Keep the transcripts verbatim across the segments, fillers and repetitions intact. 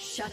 Shut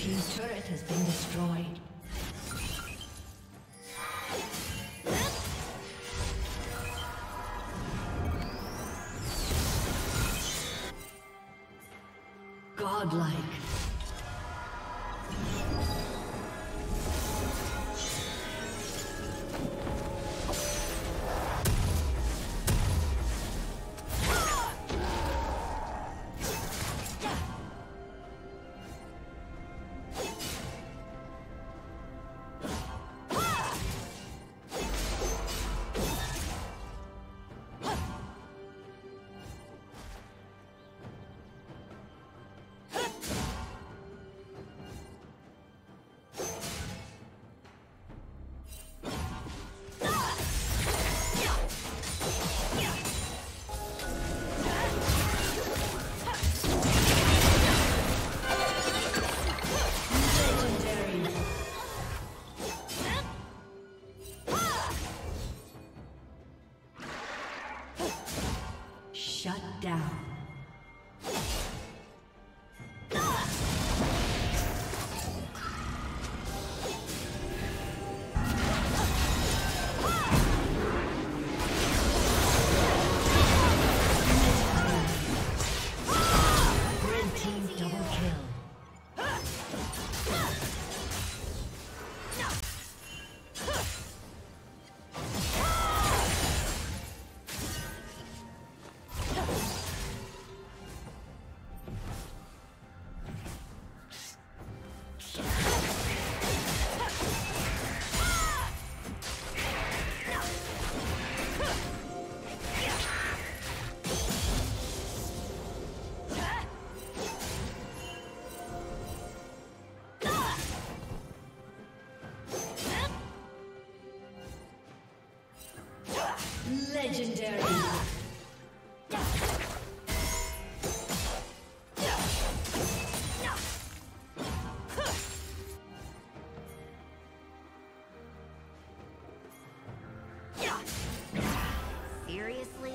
team's turret has been destroyed. Godlike. Legendary. Seriously?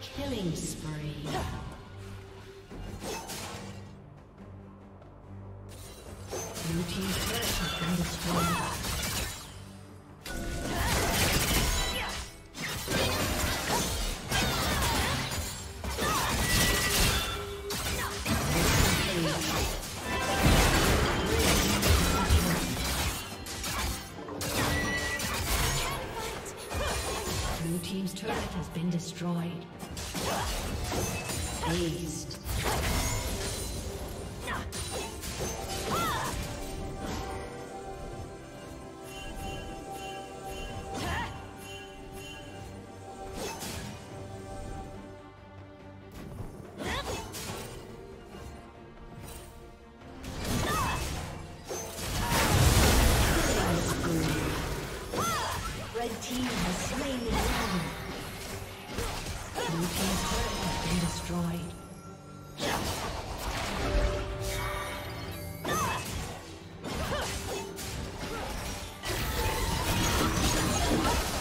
Killing spree. Blue team's turret has been destroyed. Destroyed. Aced. Red team has slain the dragon. Blue team's turret has been destroyed. Yeah.